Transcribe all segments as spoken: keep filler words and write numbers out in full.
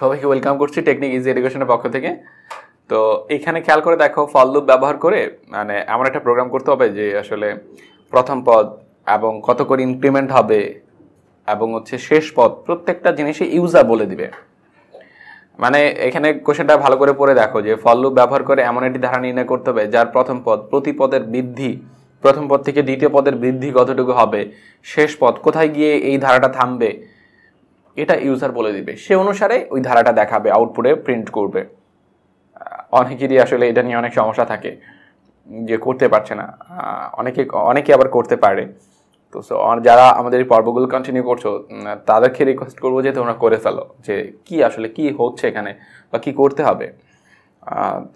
সবাইকে ওয়েলকাম করছি technique easy এডুকেশনের পক্ষ থেকে। তো এখানে খেয়াল করে দেখো, ফর লুপ ব্যবহার করে মানে এমন একটা প্রোগ্রাম করতে হবে যে আসলে প্রথম পদ এবং কত করে ইনক্রিমেন্ট হবে এবং হচ্ছে শেষ পদ প্রত্যেকটা জিনিসে ইউজার বলে দিবে। মানে এখানে কোশ্চেনটা ভালো করে পড়ে দেখো যে ফর লুপ ব্যবহার করে এমন একটি ধারা নির্ণয় করতে হবে যার প্রথম পদ প্রতি পদের বৃদ্ধি, প্রথম পদ থেকে দ্বিতীয় পদের বৃদ্ধি কতটুকু হবে, শেষ পদ কোথায় গিয়ে এই ধারাটা থামবে এটা ইউজার বলে দিবে, সে অনুসারে ওই ধারাটা দেখাবে, আউটপুটে প্রিন্ট করবে। অনেকেরই আসলে এটা নিয়ে অনেক সমস্যা থাকে যে করতে পারছে না, অনেকে অনেকে আবার করতে পারে। তো যারা আমাদের এই পর্বগুলো কন্টিনিউ করছো তাদেরকে রিকোয়েস্ট করবো যে তোমরা করে ফেলো যে কি আসলে কি হচ্ছে এখানে বা কি করতে হবে।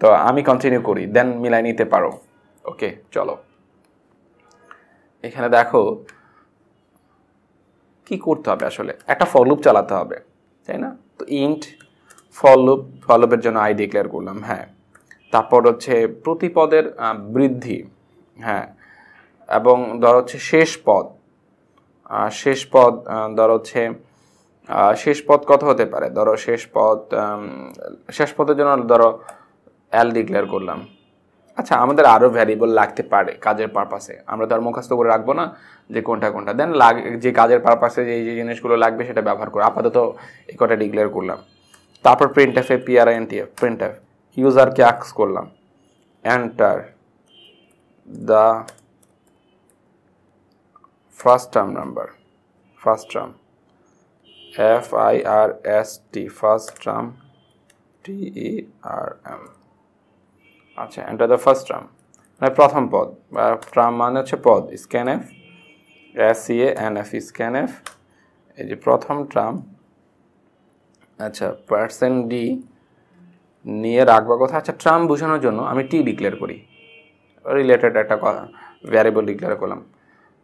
তো আমি কন্টিনিউ করি, দেন মিলাই নিতে পারো। ওকে চলো, এখানে দেখো কি করতে হবে। আসলে একটা ফর লুপ চালাতে হবে, তাই না? তো ইন্ট ফর লুপ, ফর লুপের জন্য আই ডিক্লেয়ার করলাম। হ্যাঁ, তারপর হচ্ছে প্রতিপদের বৃদ্ধি, হ্যাঁ, এবং ধর হচ্ছে শেষ পদ, শেষ পদ ধর হচ্ছে শেষ পদ কত হতে পারে, ধরো শেষ পদ, শেষ পদের জন্য ধরো এল ডিক্লেয়ার করলাম। আচ্ছা, আমাদের আরও ভ্যারিয়েবল লাগতে পারে কাজের পারপাসে, আমরা তো আর মুখস্থ করে রাখবো না যে কোনটা কোনটা। দেন লাগ যে কাজের পারপাসে যে যে জিনিসগুলো লাগবে সেটা ব্যবহার করে আপাতত এই কটা ডিক্লেয়ার করলাম। তারপর প্রিন্ট এফে পিআরএনটিএফ, প্রিন্ট এফ ইউজারকে আক্স করলাম, enter the first term number, first term F I R S T, first term T E R M. আচ্ছা, এন্টার দ্য ফার্স্ট টার্ম মানে প্রথম পদ, টার্ম মানে হচ্ছে পদ, scan F S C A N F, scan F এই যে প্রথম টার্ম। আচ্ছা, পার্সেন্ট ডি নিয়ে রাখবার কথা। আচ্ছা, টার্ম বোঝানোর জন্য আমি টি ডিক্লেয়ার করি, রিলেটেড একটা ভ্যারিয়েবল ডিক্লেয়ার করলাম।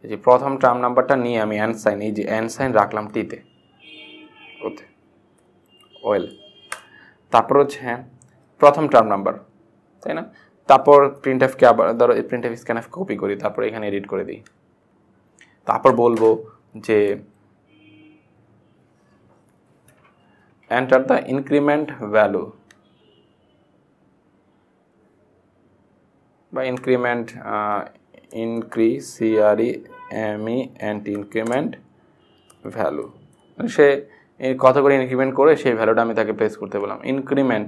এই যে প্রথম টার্ম নাম্বারটা নিয়ে আমি অ্যান্ড সাইন, এই যে অ্যান্ড সাইন রাখলাম টিতে, ওতে ওয়েল। তারপর হচ্ছে হ্যাঁ প্রথম টার্ম নাম্বার, তাই না? তারপর প্রিন্ট এফকে আবার ধরো এই print F scan F copy করি, তারপর এখানে এডিট করে দিই। তারপর বলবো যে এন্টার দ্য ইনক্রিমেন্ট ভ্যালু বা increment, incre CRE ME and increment value, সে কত করে ইনক্রিমেন্ট করে সেই ভ্যালুটা আমি তাকে প্লেস করতে বললাম। ইনক্রিমেন্ট,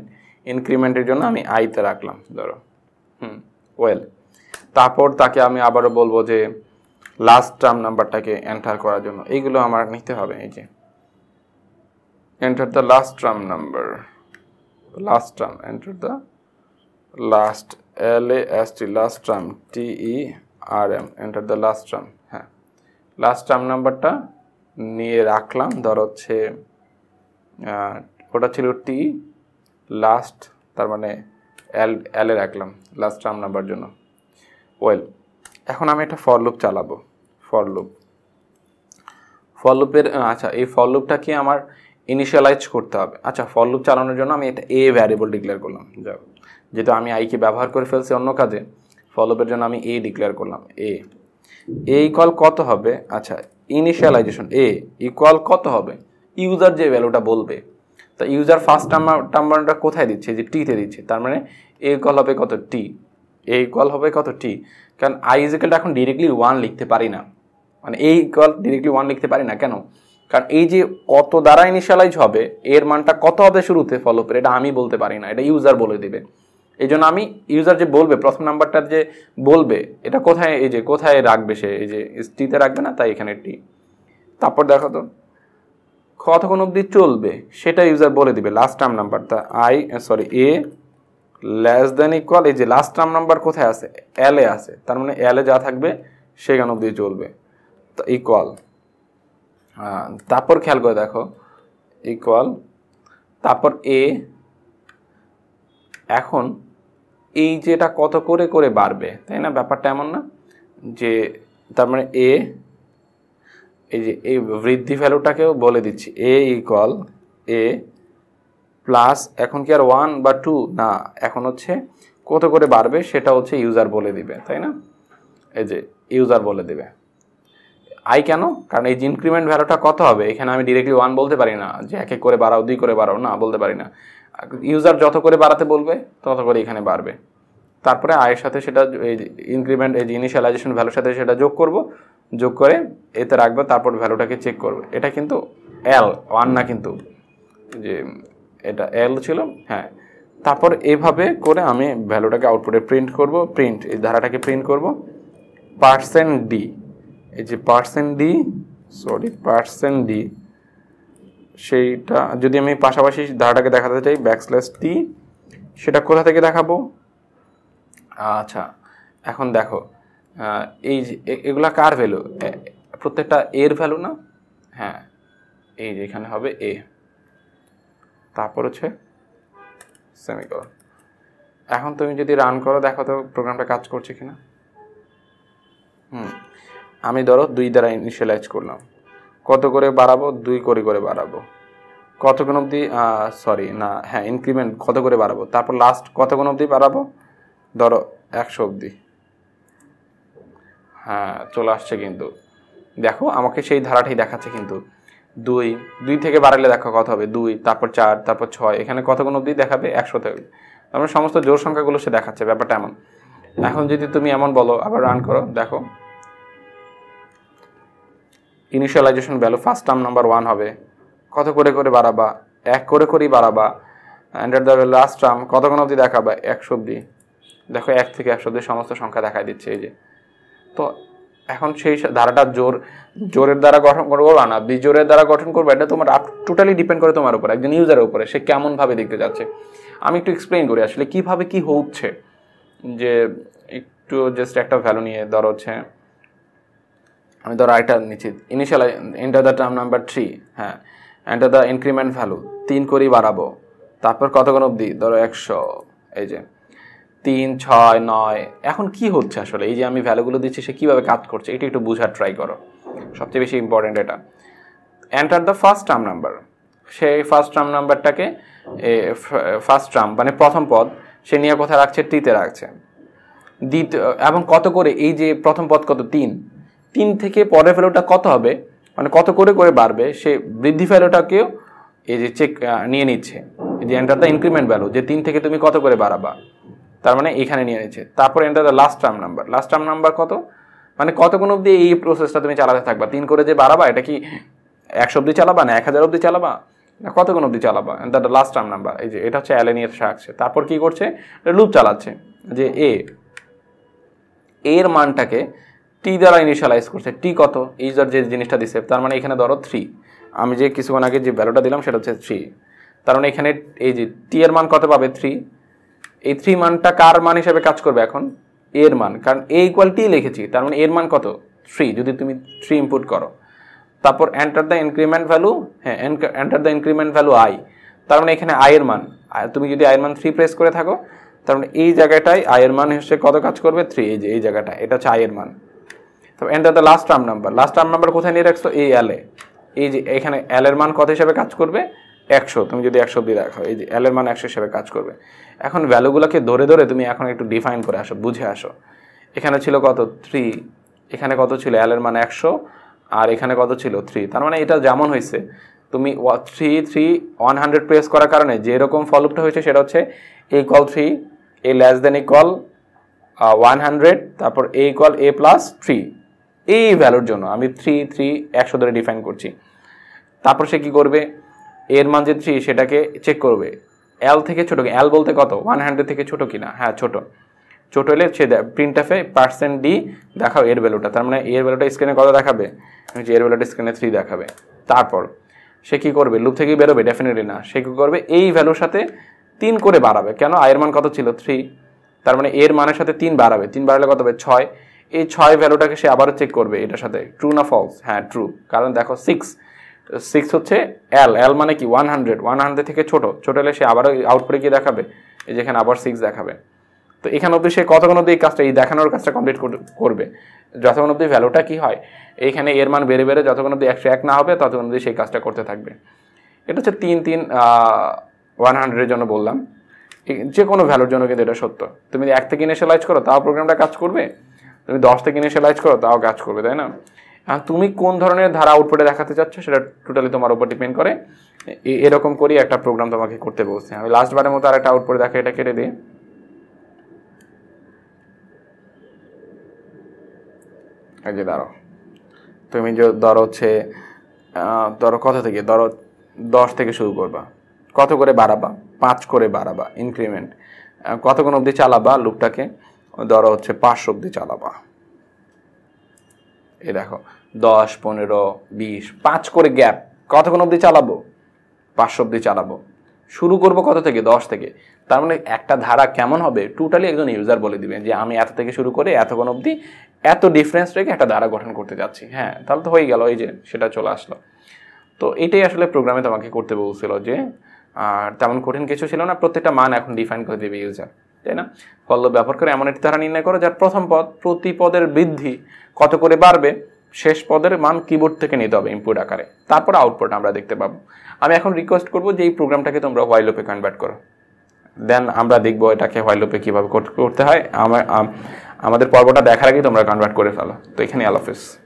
ইনক্রিমেন্টের জন্য আমি আইতে রাখলাম ধরো, হুম ওয়েল। তারপর তাকে আমি আবারও বলবো যে লাস্ট টার্ম নাম্বারটাকে এন্টার করার জন্য এইগুলো আমার নিতে হবে। এই যে enter the last term number, last term, enter the last L A S T, last term T E R M, enter the last term. হ্যাঁ, লাস্ট টার্ম নাম্বারটা নিয়ে রাখলাম ধর হচ্ছে ওটা ছিল টি লাস্ট, তার মানে এল এল এ রাখলাম লাস্ট টার্ম নাম্বার জন্য, ওয়েল। এখন আমি একটা ফর লুপ চালাবো, ফর লুপ, ফর লুপের আচ্ছা এই ফর লুপটাকে আমার ইনিশিয়ালাইজ করতে হবে। আচ্ছা, ফর লুপ চালানোর জন্য আমি একটা এ ভ্যারিয়েবল ডিক্লেয়ার করলাম, যেহেতু আমি আইকে ব্যবহার করে ফেলছি অন্য কাজে, ফর লুপের জন্য আমি এ ডিক্লেয়ার করলাম। এ এই কল কত হবে, আচ্ছা ইনিশিয়ালাইজেশন এ ইকুয়াল কত হবে, ইউজার যে ভ্যালুটা বলবে। তা ইউজার ফার্স্ট টার্মার টার্মারটা কোথায় দিচ্ছে, যে টিতে দিচ্ছে, তার মানে এ ইকুয়াল হবে কত টি, এ ইকুয়াল হবে কত টি, কারণ আই ইকুয়ালটা এখন ডিরেক্টলি ওয়ান লিখতে পারি না, মানে এ ইকুয়াল ডিরেক্টলি ওয়ান লিখতে পারি না। কেন? কারণ এই যে কত দ্বারা ইনিশিয়ালাইজ হবে, এর মানটা কত হবে শুরুতে ফর লুপের, এটা আমি বলতে পারি না, এটা ইউজার বলে দেবে। এই জন্য আমি ইউজার যে বলবে প্রথম নাম্বারটা যে বলবে এটা কোথায়, এই যে কোথায় রাখবে সে, এই যে টিতে রাখবে না, তাই এখানে টি। তারপর দেখো তো কতক্ষণ অবধি চলবে সেটা ইউজার বলে দিবে। লাস্ট টার্ম নাম্বারটা I sorry A less than equal, এই যে লাস্ট টার্ম নাম্বার কোথায় আছে, এল এ আছে, তার মানে এল এ যা থাকবে সেখান অবধি চলবে, তো ইকুয়াল। তারপর খেয়াল করে দেখো ইকুয়াল, তারপর এ। এখন এই যেটা কত করে করে বাড়বে, তাই না? ব্যাপারটা এমন না যে, তার মানে এ এই যে এই বৃদ্ধি ভ্যালুটাকেও বলে দিচ্ছি, এ ইকুয়াল এ প্লাস, এখন কি আর ওয়ান বা টু না, এখন হচ্ছে কত করে বাড়বে সেটা হচ্ছে ইউজার বলে দিবে, তাই না? এই যে ইউজার বলে দিবে। I কেন কারণ এই ইনক্রিমেন্ট ভ্যালুটা কত হবে এখানে আমি डायरेक्टली one বলতে পারি না যে এক এক করে বাড়াও দুই করে বাড়াও না বলতে পারি না ইউজার যত করে বাড়াতে বলবে তত করে এখানে বাড়বে তারপরে i এর সাথে সেটা এই ইনক্রিমেন্ট এই ইনিশিয়ালাইজেশন ভ্যালুর সাথে সেটা যোগ করব যোগ করে এতে রাখব তারপর ভ্যালুটাকে চেক করব এটা কিন্তু l one না কিন্তু যে এটা l ছিল হ্যাঁ তারপর এইভাবে করে আমি ভ্যালুটাকে আউটপুটে প্রিন্ট করব প্রিন্ট এই ধারাটাকে প্রিন্ট করব percent d এই যে percent d sorry percent d সেটা যদি আমি পাশাপাশি ধারাটাকে দেখাতে চাই ব্যাকস্ল্যাশ t সেটা কোথা থেকে দেখাবো আচ্ছা এখন দেখো এই এগুলা কার ভ্যালু প্রত্যেকটা এর ভ্যালু না হ্যাঁ এই যে এখানে হবে a তারপর হচ্ছে সেমিকোলন এখন তুমি যদি রান করো দেখো তো প্রোগ্রামটা কাজ করছে কিনা হুম আমি ধরো দুই দ্বারা ইনিশিয়ালাইজ করলাম কত করে বাড়াবো দুই করে করে বাড়াবো কতক্ষণ অবধি সরি না হ্যাঁ ইনক্রিমেন্ট কত করে বাড়াবো তারপর লাস্ট কতক্ষণ অবধি বাড়াবো ধরো একশো অবধি হ্যাঁ চলে আসছে কিন্তু দেখো আমাকে সেই ধারাটাই দেখাচ্ছে কিন্তু দুই দুই থেকে বাড়ালে দেখো কত হবে দুই তারপর চার তারপর ছয় এখানে কতক্ষণ অবধি দেখাবে একশো থেকে আমরা সমস্ত জোড় সংখ্যাগুলো সে দেখাচ্ছে ব্যাপারটা এমন এখন যদি তুমি এমন বলো আবার রান করো দেখো initialization value first term number one হবে কত করে করে বাড়াবা এক করে করে বাড়াবা and at the last term কতক্ষণ অবধি দেখাবা একশো অবধি দেখো এক থেকে একশো অবধি সমস্ত সংখ্যা দেখায় দিচ্ছে এই যে তো এখন সেই ধারাটা জোর জোরের দ্বারা গঠন করব না বিজোরের দ্বারা গঠন করব এটা তোমার টোটালি ডিপেন্ড করে তোমার উপর একজন ইউজারের উপরে সে কেমন ভাবে দেখতে যাচ্ছে আমি একটু এক্সপ্লেইন করি আসলে কিভাবে কি হচ্ছে যে একটু জাস্ট একটা ভ্যালু নিয়ে ধর হচ্ছে আমি ধর আইটা নিচে initial enter the term number three হ্যাঁ এন্টার দা ইনক্রিমেন্ট ভ্যালু তিন করে বাড়াবো তারপর কতক্ষণ অবধি ধরো একশো এই যে তিন ছয় নয় এখন কি হচ্ছে আসলে এই যে আমি ভ্যালুগুলো দিচ্ছি সে কিভাবে কাজ করছে এটা একটু বোঝার ট্রাই করো সবচেয়ে বেশি ইম্পর্টেন্ট এটা enter the first term number সেই ফার্স্ট টার্ম নাম্বারটাকে ফার্স্ট টার্ম মানে প্রথম পদ সে নিয়ে কোথায় রাখছে টিতে রাখছে দ্বিতীয় এবং কত করে এই যে প্রথম পদ কত তিন তিন থেকে পরের ভ্যালুটা কত হবে মানে কত করে করে বাড়বে সে বৃদ্ধি ভ্যালুটাকেও এই যে চেক নিয়ে নিচ্ছে যে এন্টার দ্য ইনক্রিমেন্ট ভ্যালু যে তিন থেকে তুমি কত করে বাড়াবা তার মানে এখানে নিয়ে নিচ্ছে তারপর enter the last term number last term number কত মানে কতক্ষণ অবধি এই প্রসেসটা তুমি চালাতে থাকবা তিন করে যে বাড়াবা এটা কি একশো অবধি চালাবা না এক হাজার অবধি চালাবা না কতক্ষণ অবধি চালাবা enter the last term number এই যে এটা হচ্ছে অ্যালেনিয়ার শাকছে তারপর কী করছে লুপ চালাচ্ছে যে এ এর মানটাকে টি দ্বারা ইনিশিয়ালাইজ করছে টি কত ইউজার যে জিনিসটা দিচ্ছে তার মানে এখানে ধরো থ্রি আমি যে কিছুক্ষণ আগে যে ভ্যালুটা দিলাম সেটা হচ্ছে থ্রি তার মানে এখানে এই যে টি এর মান কত পাবে থ্রি এই থ্রি মানটা কার মান হিসেবে কাজ করবে এখন এর মান কারণ এ ইকুয়াল টি লিখেছি তার মানে এর মান কত থ্রি যদি তুমি থ্রি ইনপুট করো তারপর এন্টার দ্য ইনক্রিমেন্ট ভ্যালু হ্যাঁ enter the increment value I তার মানে এখানে আই এর মান তুমি যদি আই এর মান থ্রি প্রেস করে থাকো তার মানে এই জায়গাটায় আই এর মান হিসেবে কত কাজ করবে থ্রি এই যে এই জায়গাটা এটা হচ্ছে আই এর মান তো enter the last term number last term number কোথায় নিয়ে রাখছো এই এল এ এই যে এখানে এল এর মান কত হিসেবে কাজ করবে একশো তুমি যদি একশো দিয়ে রাখো এই যে এল এর মান একশো হিসেবে কাজ করবে এখন ভ্যালুগুলোকে ধরে ধরে তুমি এখন একটু ডিফাইন করে আসো বুঝে আসো এখানে ছিল কত থ্রি এখানে কত ছিল এল এর মান একশো আর এখানে কত ছিল থ্রি তার মানে এটা যেমন হয়েছে তুমি three three one hundred press করার কারণে যেরকম ফলোপটা হয়েছে সেটা হচ্ছে A equal three A less than equal one hundred তারপর A equal A plus three এই ভ্যালুর জন্য আমি থ্রি থ্রি একশো ধরে ডিফাইন করছি তারপর সে কী করবে এর মান যে থ্রি সেটাকে চেক করবে এল থেকে ছোটো এল বলতে কত ওয়ান হান্ড্রেড থেকে ছোটো কিনা হ্যাঁ ছোটো ছোটো হলে সে প্রিন্ট অফে পার্সেন্ট ডি দেখাও এর ভ্যালুটা তার মানে এর ভ্যালুটা স্ক্রিনে কত দেখাবে যে এর ভ্যালুটা স্ক্রিনে থ্রি দেখাবে তারপর সে কী করবে লুপ থেকেই বেরোবে ডেফিনেটলি না সে কী করবে এই ভ্যালুর সাথে তিন করে বাড়াবে কেন আয়ের মান কত ছিল থ্রি তার মানে এর মানের সাথে তিন বাড়াবে তিন বাড়ালে কত হবে ছয় এই ছয় ভ্যালুটাকে সে আবারও চেক করবে এটার সাথে ট্রু না ফলস হ্যাঁ ট্রু কারণ দেখো সিক্স সিক্স হচ্ছে এল এল মানে কি ওয়ান হান্ড্রেড ওয়ান হান্ড্রেড থেকে ছোটো ছোটো হলে সে আবারও আউটপুটে গিয়ে দেখাবে এই যেখানে আবার সিক্স দেখাবে তো এখানে অবধি সে কতক্ষণ অবধি এই কাজটা এই দেখানোর কাজটা কমপ্লিট করবে যতক্ষণ অবধি ভ্যালুটা কী হয় এইখানে এর মান বেড়ে বেড়ে যতক্ষণ অবধি একশো এক না হবে ততক্ষণ অবধি সেই কাজটা করতে থাকবে এটা হচ্ছে তিন তিন ওয়ান হান্ড্রেডের জন্য বললাম যে কোনো ভ্যালুর জন্য কিন্তু এটা সত্য তুমি এক থেকে ইনিশিয়ালাইজ করো তাও প্রোগ্রামটা কাজ করবে তুমি দশ থেকে ইনিশিয়ালাইজ করো তাও কাজ করবে তাই না আর তুমি কোন ধরনের ধারা আউটপুটে দেখাতে চাচ্ছ সেটা টোটালি তোমার উপর ডিপেন্ড করে। এরকম করি একটা প্রোগ্রাম তোমাকে করতে বলছে। আমি লাস্ট বারের মতো আরেকটা আউটপুট দেখে এটা কেটে দিই। এই যে ধরো তুমি যে ধরো হচ্ছে ধরো কত থেকে ধরো দশ থেকে শুরু করবা, কত করে বাড়াবা, পাঁচ করে বাড়াবা ইনক্রিমেন্ট, কতক্ষণ অবধি চালাবা লুপটাকে, ধরো হচ্ছে পাঁচ অবধি চালাবা। এ দেখো দশ পনেরো বিশ পাঁচ করে গ্যাপ, কতক্ষণ অবধি চালাবো, পাঁচ অবধি চালাবো। শুরু করব কত থেকে, দশ থেকে। তার মানে একটা ধারা কেমন হবে টোটালি একজন ইউজার বলে দিবেন যে আমি এত থেকে শুরু করে এতক্ষণ অবধি এত ডিফারেন্স রেখে একটা ধারা গঠন করতে যাচ্ছি। হ্যাঁ তাহলে তো হয়ে গেল, এই যে সেটা চলে আসলো। তো এটাই আসলে প্রোগ্রামে তোমাকে করতে বলছিল, যে আর তেমন কঠিন কিছু ছিল না। প্রত্যেকটা মান এখন ডিফাইন করে দেবে ইউজার, তাই না? ফর লুপ ব্যবহার করে এমন একটি ধারা নির্ণয় করো যার প্রথম পদ প্রতি পদের বৃদ্ধি কত করে বাড়বে, শেষ পদের মান কিবোর্ড থেকে নিতে হবে ইনপুট আকারে, তারপর আউটপুট আমরা দেখতে পাবো। আমি এখন রিকোয়েস্ট করবো যে এই প্রোগ্রামটাকে তোমরা হোয়াইল লুপে কনভার্ট করো, দেন আমরা দেখবো এটাকে হোয়াইল লুপে কীভাবে করতে হয়। আমার আমাদের পর্বটা দেখার আগেই তোমরা কনভার্ট করে ফেলো। তো এখানে আল্লাহ হাফেজ।